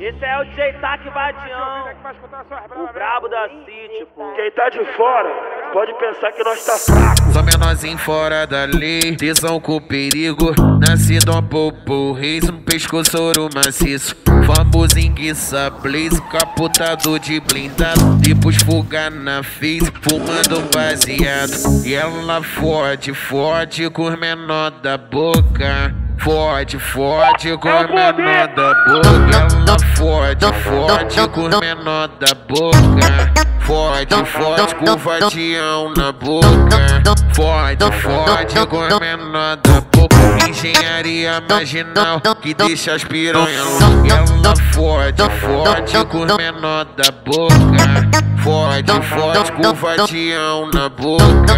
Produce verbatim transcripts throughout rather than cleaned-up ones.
Esse é o D J TAK VADIÃO, o brabo da City, pô. Quem tá de fora pode pensar que nós tá fraco. Só menorzinho fora da lei, tesão com perigo. Nascido a popo, reis, um pescoço ouro maciço. Famoso enguiça, blaze, capotado de blindado. Depois fuga na face, fumando baseado. E ela fode, fode com os menor da boca. Fode, fode com a menor da boca. Ela fode, fode com a menor da boca. Fode, fode com o vadião na boca. Fode, fode com a menor da boca. Engenharia marginal que deixa as piranhas loucas. Ela fode, fode com a menor da boca. Fode, fode com o vadião na boca.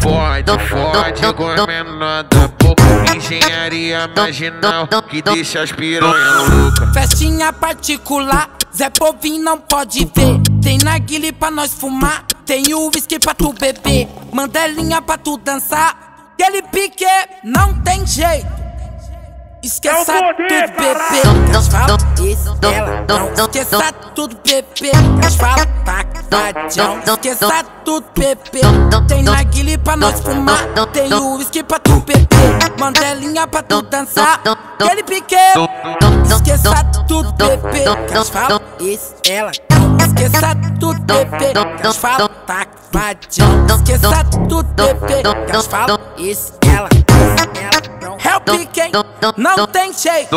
Fode, fode com a menor da boca. Engenharia marginal que deixa as piranhas loucas. Festinha particular, Zé Povinho não pode ver. Tem narguile pra nós fumar, tem o uísque pra tu beber, mandelinha pra tu dançar. Dele pique não tem jeito, esqueça tudo, bebê. Nós fala isso dela, não esqueça tudo, bebê. Nós fala tac, vadião, esqueça tudo, bebê. Tem narguile pra nós fumar, tem o uísque pra tu beber, mandelinha pra tu dançar. Dele pique, esqueça tudo, bebê. Nós fala isso dela, esqueça tudo, bebê. Nós fala tac, vadião, esqueça tudo, bebê. Nós fala isso dela. É o pique, hein? Não tem jeito.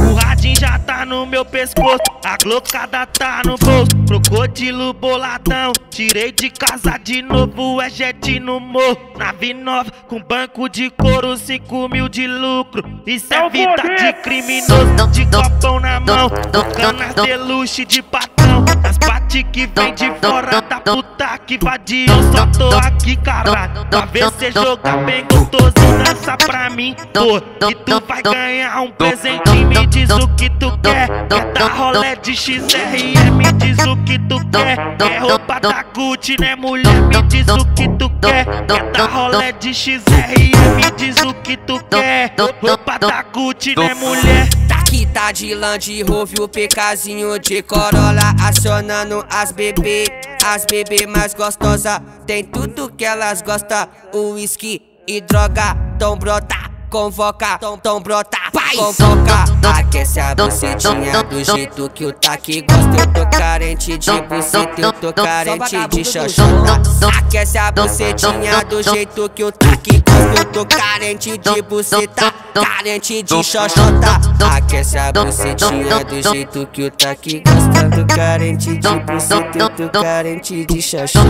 O radinho já tá no meu pescoço, a glocada tá no bolso. Crocodilo boladão, tirei de casa de novo, é jet no morro. Nave nova, com banco de couro, cinco mil de lucro. Isso é vida de criminoso, de copão na mão. Canas de luxo, de patrão, as pati que vem de fora da puta que vadio. Só tô aqui, caralho, pra ver cê jogar bem gostoso. Dança pra mim, pô, que tu vai ganhar um presente. Me diz o que tu quer, quer dar rolé de X R M. Me diz o que tu quer, quer roupa da Gucci, né mulher? Me diz o que tu quer, quer dar rolé de X R M. Me diz o que tu quer, roupa da Gucci, né mulher? Daqui tá de Land Rover, o Pkzinho de Corolla, acionando as bebê, as bebê mais gostosa. Tem tudo que elas gostam, o whisky e droga. Tão brota, convoca, tão, tão brota, vai! Convoca, aquece a bucetinha do jeito que o TAK gosta. Eu tô carente de buceta, eu tô carente de xoxona. Aquece a bucetinha do jeito que o TAK gosta. Eu tô carente de buceta, carente de xoxota. Aquece a bucetinha do jeito que o TAK gosta. Eu tô carente de buceta, eu tô carente de xoxota.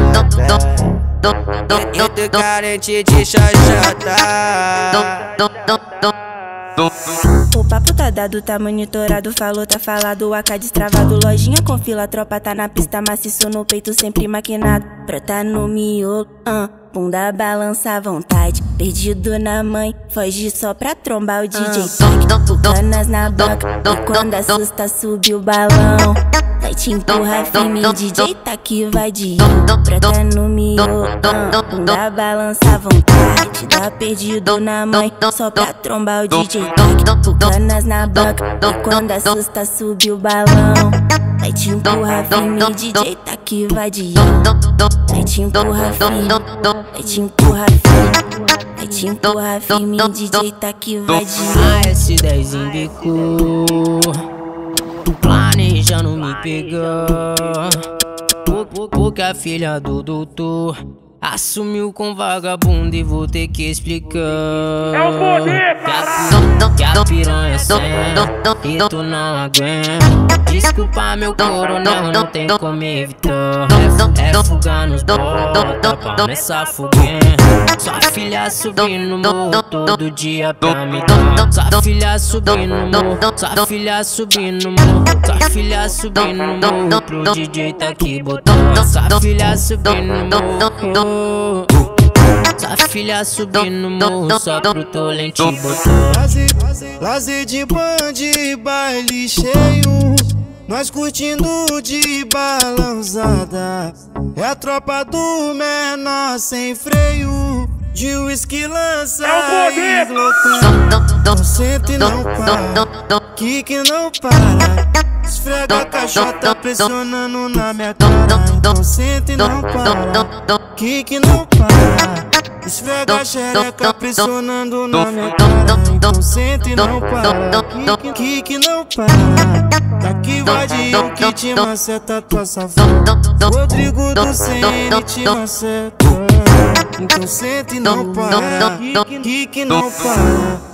Eu tô carente de xoxota. O papo tá dado, tá monitorado, falou, tá falado, A K destravado, lojinha com fila, tropa tá na pista, maciço no peito, sempre maquinado, brota no miolo, uh, bunda balança à vontade, perdido na mãe, foge só pra trombar o D J TAK, canas na banca, e quando assusta subiu o balão, vai te empurrar firme, D J TAK vadião, brota no miolo, uh, bunda balança à vontade, dá perdido na mãe, só pra trombar o D J TAK, canas na banca, e quando assusta subiu o balão, vai te empurrar firme, D J TAK vadião, vai te empurrar firme, vai te empurrar firme, vai te empurrar firme, D J TAK vadião. Esse dez embicou, planejando me pegar, porque a filha do doutor assumiu com vagabundo e vou ter que explicar. É o poder, caralho! Que a piranha é e tu não aguenta. Desculpa meu coronel, não tem como evitar. É, é fugar nos bota, pra nessa fogueira. Sua filha subindo no morro todo dia pra me dar. Sua filha subindo no morro, sua filha subindo no morro, sua filha subindo no morro, pro D J TAK botar. Sua filha subindo no morro, sua filha subindo no morro, só pro tolente botar. Lazer de band e baile cheio, nós curtindo de balançada. É a tropa do menor sem freio, de uísque lança e loucão. Não sente não para, kick não para. Esfrega a caixota pressionando na minha cara. Senta e não para. Kick não para. Esfrega a xereca pressionando na minha cara. Senta e não para. Kick não para. Daqui Vadinho que te maceta tua safada. Rodrigo do C N te maceta. Então senta e não para. Kick não para.